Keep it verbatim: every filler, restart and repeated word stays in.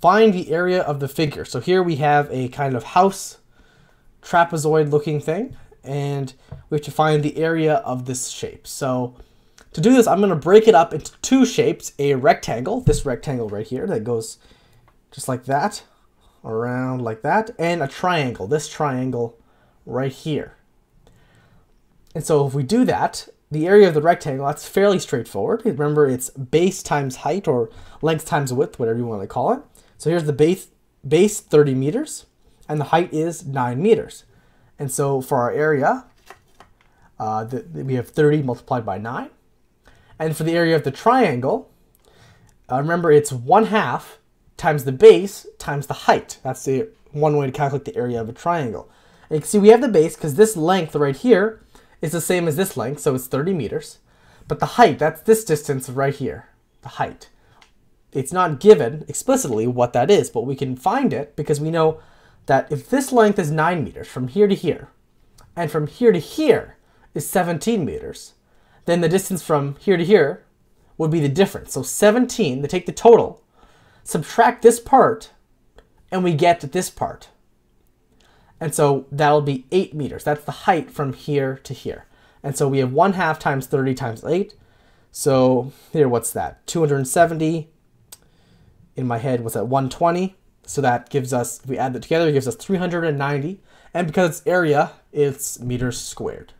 find the area of the figure. So here we have a kind of house trapezoid looking thing, and we have to find the area of this shape. So to do this, I'm going to break it up into two shapes, a rectangle, this rectangle right here that goes just like that, around like that, and a triangle, this triangle right here. And so if we do that, the area of the rectangle, that's fairly straightforward. Remember, it's base times height, or length times width, whatever you want to call it. So here's the base, base thirty meters, and the height is nine meters. And so for our area, uh, the, we have thirty multiplied by nine. And for the area of the triangle, uh, remember it's one half times the base times the height. That's the one way to calculate the area of a triangle. And you can see we have the base because this length right here is the same as this length, so it's thirty meters. But the height, that's this distance right here, the height. It's not given explicitly what that is, but we can find it because we know that if this length is nine meters from here to here, and from here to here is seventeen meters, then the distance from here to here would be the difference. So seventeen, they take the total, subtract this part, and we get this part. And so that'll be eight meters. That's the height from here to here. And so we have one half times thirty times eight. So here, what's that? two hundred seventy. In my head, what's that? one hundred twenty. So that gives us, if we add that together, it gives us three hundred ninety. And because it's area, it's meters squared.